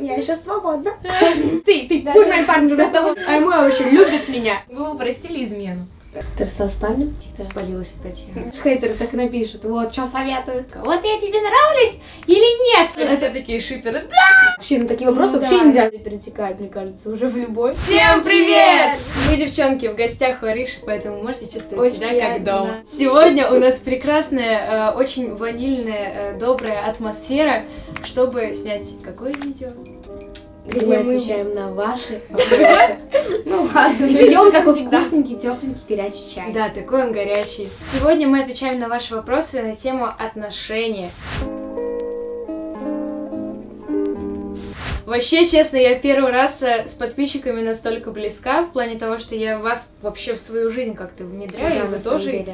Я еще свободна. Ты пусть мой парень за того. А мой очень любит меня. Вы упростили измену. Ты рассталась с парнем? Ты спалилась опять. Хейтеры так напишут. Вот, что советуют? Вот я тебе нравлюсь или нет? Все такие шиперы. Да! Вообще на такие вопросы вообще нельзя перетекать, мне кажется, уже в любовь. Всем привет! Мы, девчонки, в гостях у Ариши, поэтому можете чувствовать себя как дома. Сегодня у нас прекрасная, очень ванильная, добрая атмосфера, чтобы снять какое видео? Где мы отвечаем на ваши вопросы. Ну ладно. Пьем такой вкусненький, тепленький, горячий чай. Да, такой он горячий. Сегодня мы отвечаем на ваши вопросы на тему отношений. Вообще, честно, я первый раз с подписчиками настолько близка, в плане того, что я вас вообще в свою жизнь как-то внедряю, вы тоже.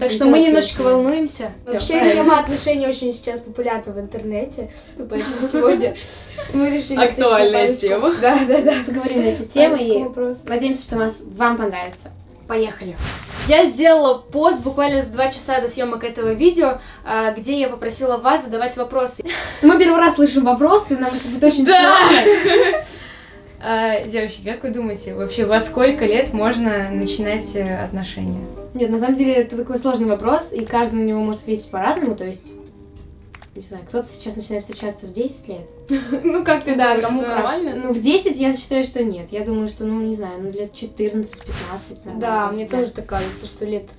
Так что мы немножечко волнуемся. Вообще, тема отношений очень сейчас популярна в интернете, поэтому сегодня мы решили... Актуальная тема. Да-да-да, поговорим на эти темы и надеемся, что вам понравится. Поехали! Я сделала пост буквально за 2 часа до съемок этого видео, где я попросила вас задавать вопросы. Мы первый раз слышим вопросы, нам это будет очень сложно. Девочки, как вы думаете, вообще во сколько лет можно начинать отношения? Нет, на самом деле это такой сложный вопрос, и каждый на него может ответить по-разному, то есть... Не знаю, кто-то сейчас начинает встречаться в 10 лет. Ну как ты, да, кому нормально? Ну в 10 я считаю, что нет. Я думаю, что, ну не знаю, ну лет 14-15. Да, мне тоже так кажется, что лет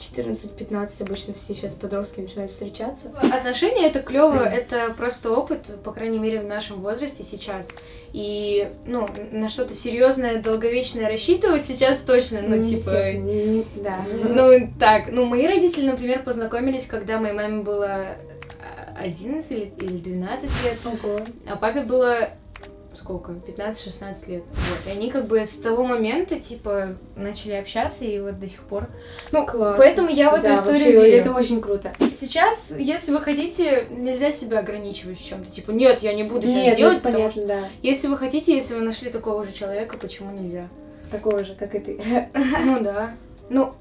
14-15 обычно все сейчас подростки начинают встречаться. Отношения это клево, это просто опыт, по крайней мере в нашем возрасте сейчас. И, ну, на что-то серьезное, долговечное рассчитывать сейчас точно, ну, типа... Да. Ну так, ну мои родители, например, познакомились, когда моей маме было... 11 или 12 лет, а папе было сколько? 15-16 лет. Вот. И они как бы с того момента, типа, начали общаться и вот до сих пор. Ну, класс. Поэтому я в эту историю верю. Это очень круто. Сейчас, если вы хотите, нельзя себя ограничивать в чем-то. Типа, нет, я не буду сейчас делать, потому что... Да. Если вы хотите, если вы нашли такого же человека, почему нельзя? Такого же, как и ты. Ну да. Ну,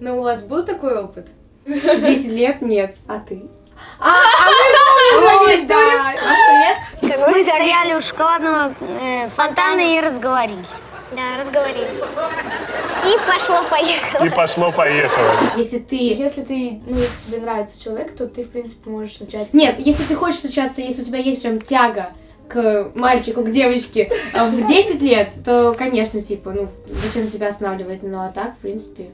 но у вас был такой опыт? 10 лет нет, а ты? Мы стояли у шоколадного фонтана и разговорились. Да, разговорились. И пошло-поехало. Если тебе нравится человек, то ты, в принципе, можешь встречаться. Нет, если ты хочешь встречаться, если у тебя есть прям тяга к мальчику, к девочке в 10 лет, то, конечно, типа, ну, зачем себя останавливать? Ну, а так, в принципе...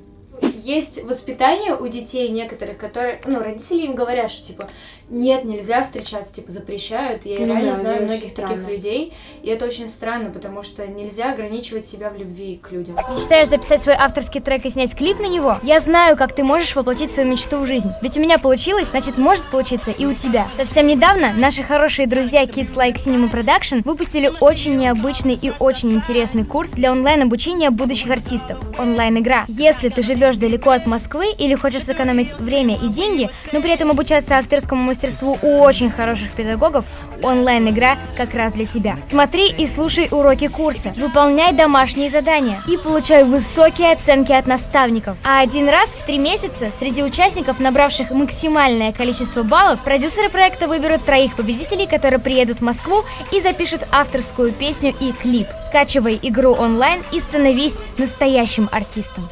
Есть воспитание у детей некоторых, которые, ну, родители им говорят, что, типа, нет, нельзя встречаться, типа, запрещают. Я реально знаю многих таких людей, и это очень странно, потому что нельзя ограничивать себя в любви к людям. Мечтаешь записать свой авторский трек и снять клип на него? Я знаю, как ты можешь воплотить свою мечту в жизнь. Ведь у меня получилось, значит, может получиться и у тебя. Совсем недавно наши хорошие друзья Kids Like Cinema Production выпустили очень необычный и очень интересный курс для онлайн-обучения будущих артистов. Онлайн-игра. Если ты живешь далеко от Москвы или хочешь сэкономить время и деньги, но при этом обучаться актерскому мастерству у очень хороших педагогов, онлайн-игра как раз для тебя. Смотри и слушай уроки курса, выполняй домашние задания и получай высокие оценки от наставников. А один раз в 3 месяца среди участников, набравших максимальное количество баллов, продюсеры проекта выберут 3 победителей, которые приедут в Москву и запишут авторскую песню и клип. Скачивай игру онлайн и становись настоящим артистом.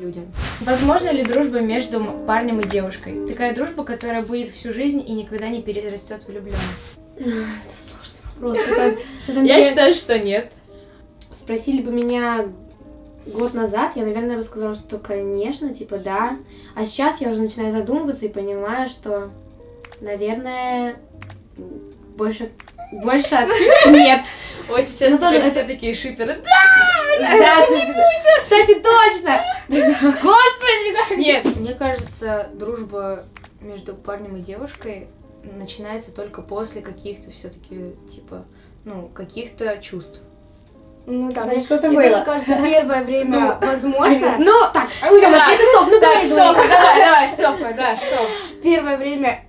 Людям. Возможно ли дружба между парнем и девушкой? Такая дружба, которая будет всю жизнь и никогда не перерастет в влюбленность. Это сложный вопрос. Я считаю, что нет. Спросили бы меня год назад, я, наверное, бы сказала, что конечно, типа да. А сейчас я уже начинаю задумываться и понимаю, что, наверное, больше нет. Вот сейчас все такие шиперы. Да, кстати, точно! Господи, как... Нет, мне кажется, дружба между парнем и девушкой начинается только после каких-то все-таки, типа, ну, каких-то чувств. Ну да, значит, что-то было. Мне кажется, первое время возможно. Ну, так, Софа, что? Первое время,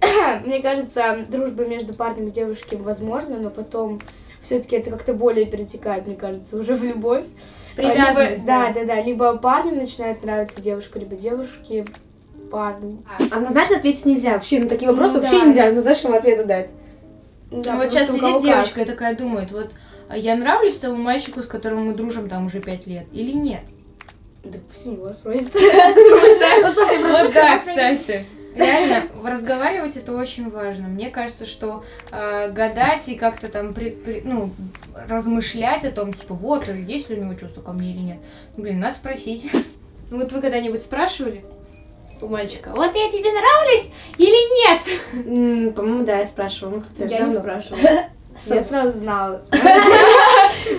мне кажется, дружба между парнем и девушкой возможна, но потом... Все-таки это как-то более перетекает, мне кажется, уже в любовь. Привязанность. Да. Либо парню начинает нравиться девушка, либо девушке парню. Однозначно ответить нельзя. Вообще на такие вопросы вообще нельзя однозначного ответа дать. Да, вот сейчас сидит девочка и такая думает, вот я нравлюсь тому мальчику, с которым мы дружим там уже 5 лет, или нет? Да пусть у него спросит. Вот да, кстати. Реально, разговаривать это очень важно. Мне кажется, что гадать и как-то там размышлять о том, типа, вот, есть ли у него чувство ко мне или нет. Блин, надо спросить. Ну вот вы когда-нибудь спрашивали у мальчика, вот я тебе нравлюсь или нет? По-моему, да, я спрашивала. Я не спрашивала. Я сразу знала.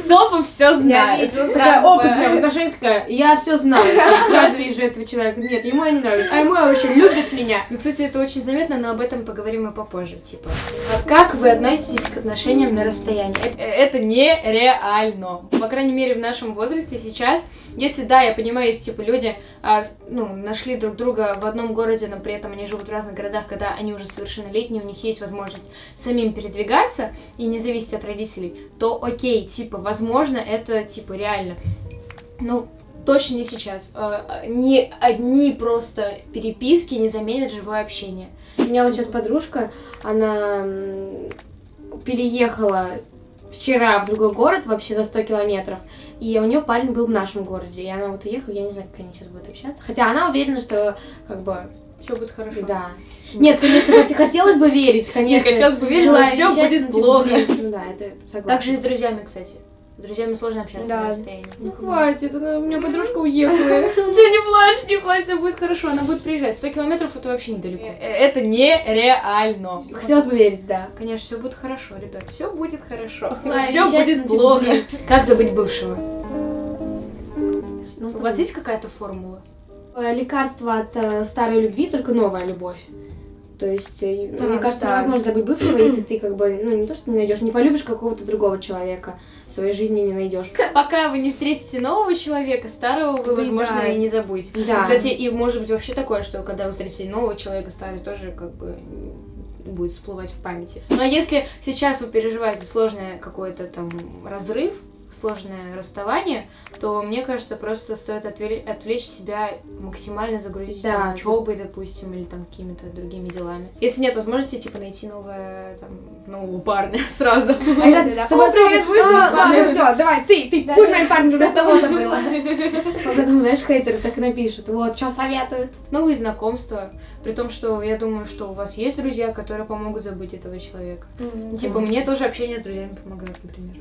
Софа все знает. Такая опытная в отношении, такая, я все знала. Сразу вижу этого человека. Нет, ему я не нравлюсь, а ему я вообще любит меня. Ну, кстати, это очень заметно, но об этом поговорим и попозже. Типа, а как вы относитесь к отношениям на расстоянии? Это нереально. По крайней мере, в нашем возрасте сейчас. Если, да, я понимаю, есть, типа, люди, нашли друг друга в одном городе, но при этом они живут в разных городах, когда они уже совершеннолетние, у них есть возможность самим передвигаться и не зависеть от родителей, то окей, типа, возможно, это, типа, реально. Но точно не сейчас. Ни одни просто переписки не заменят живое общение. У меня вот сейчас подружка, она переехала вчера в другой город, вообще за 100 километров, и у нее парень был в нашем городе, и она вот уехала, я не знаю, как они сейчас будут общаться, хотя она уверена, что, как бы, все будет хорошо. Да. Нет, кстати, хотелось бы верить, конечно. Не, хотелось бы верить, но все будет плохо. Ну да, это согласна. Так же и с друзьями, кстати. С друзьями сложно общаться на расстоянии. Ну хватит, у меня подружка уехала. Все, не плачь, все будет хорошо, она будет приезжать. 100 километров это вообще недалеко. Это нереально. Хотелось бы верить, да. Конечно, все будет хорошо, ребят. Все будет хорошо. Все будет плохо. Как забыть бывшего? У вас есть какая-то формула? Лекарство от старой любви, только новая любовь. То есть, мне кажется, невозможно забыть бывшего, если ты, как бы, не то, что не найдешь, не полюбишь какого-то другого человека, в своей жизни не найдешь. Пока вы не встретите нового человека, старого вы, возможно, и не забудете. Да. Кстати, и может быть вообще такое, что когда вы встретите нового человека, старый тоже, как бы, будет всплывать в памяти. Но если сейчас вы переживаете сложный какой-то там разрыв, сложное расставание, то, мне кажется, просто стоит отвлечь себя, максимально загрузить учебой, допустим, или там какими-то другими делами. Если нет возможности, типа, найти нового парня сразу. С тобой привет, вышла, ладно, все, давай, ты, пусть мой парень уже того забыла. Потом, знаешь, хейтеры так напишут, вот, что советуют. Новые знакомства, при том, что я думаю, что у вас есть друзья, которые помогут забыть этого человека. Типа, мне тоже общение с друзьями помогает, например.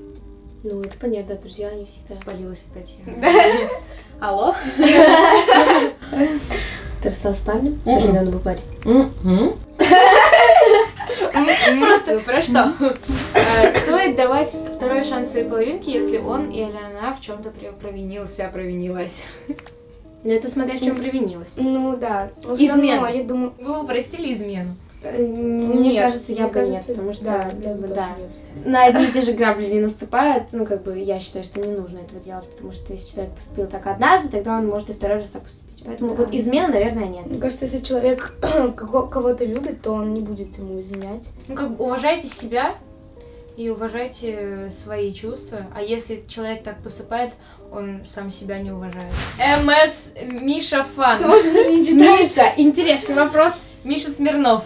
Ну, это понятно, друзья, не всегда. Спалилась опять я. Алло? Ты рассталась с парнем? Скажи, надо был парень. Просто про что? Стоит давать второй шанс своей половинке, если он или она в чем-то провинился, провинилась. Ну, это смотря в чем провинилась. Ну, да. Измену, я думаю. Вы простили измену? Мне кажется, я бы нет, потому что на одни и те же грабли не наступают, ну, как бы, я считаю, что не нужно этого делать, потому что если человек поступил так однажды, тогда он может и второй раз так поступить, поэтому вот измена, наверное, нет. Мне кажется, если человек кого-то любит, то он не будет ему изменять. Ну, как бы, уважайте себя и уважайте свои чувства, а если человек так поступает, он сам себя не уважает. МС Миша Фан. Тоже не читаешь? Миша, интересный вопрос. Миша Смирнов.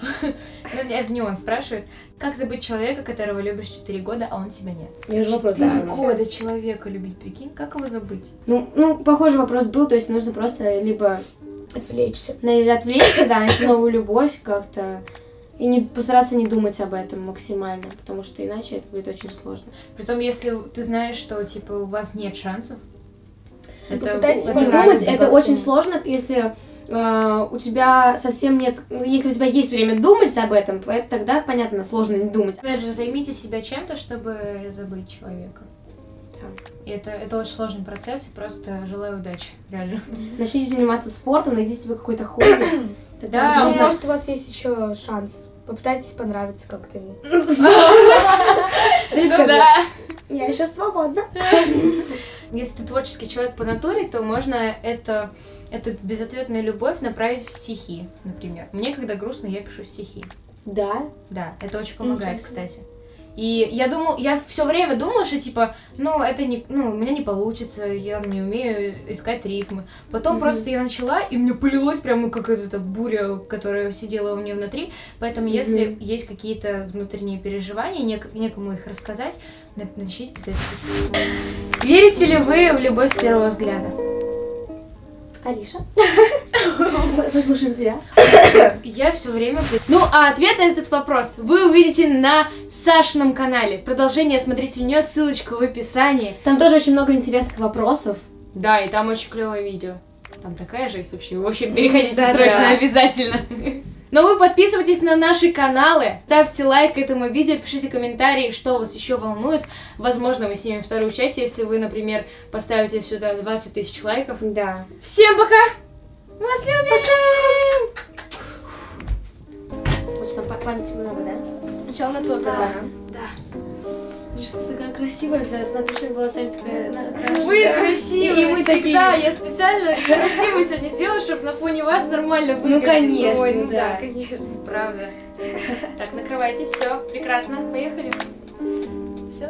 Это не он спрашивает. Как забыть человека, которого любишь 4 года, а он тебя нет? Я же вопрос задала. 4 года человека любить, прикинь, как его забыть? Ну, похожий вопрос был, то есть нужно просто либо отвлечься. Отвлечься, да, найти новую любовь как-то. И постараться не думать об этом максимально, потому что иначе это будет очень сложно. Притом, если ты знаешь, что, типа, у вас нет шансов, попытайтесь подумать, это очень сложно, если... у тебя совсем нет... Если у тебя есть время думать об этом, тогда, понятно, сложно не думать. Опять же, займите себя чем-то, чтобы забыть человека. Да. И это очень сложный процесс, и просто желаю удачи, реально. Начните заниматься спортом, найдите себе какой-то хобби. Да, может, у вас есть еще шанс. Попытайтесь понравиться как-то ему. Я еще свободна. Если ты творческий человек по натуре, то можно эту безответную любовь направить в стихи, например. Мне, когда грустно, я пишу стихи. Да? Да, это очень помогает, кстати. И я все время думала, что типа, ну, это не, ну, у меня не получится, я не умею искать рифмы. Потом просто я начала, и мне полилось прямо какая-то буря, которая сидела у меня внутри. Поэтому если есть какие-то внутренние переживания, некому их рассказать, начните писать. Верите ли вы в любовь с первого взгляда? Алиша, послушаем тебя. Я все время... Ну, а ответ на этот вопрос вы увидите на Сашином канале. Продолжение смотрите у нее, ссылочка в описании. Там тоже очень много интересных вопросов. Да, и там очень клевое видео. Там такая жизнь вообще. В общем, переходите срочно, обязательно. Но вы подписывайтесь на наши каналы, ставьте лайк этому видео, пишите комментарии, что вас еще волнует. Возможно, мы снимем вторую часть, если вы, например, поставите сюда 20 тысяч лайков. Да. Всем пока! Мы вас любим! Очень там памяти много, да? Сначала на твою память. Да. Что ты такая красивая вся, с напущенными волосами такая... Вы красивые, и мы такие. Да, я специально красивую сегодня сделала, чтобы на фоне вас нормально выглядеть. Ну, конечно, да, конечно, правда. Так, накрывайтесь, все, прекрасно, поехали.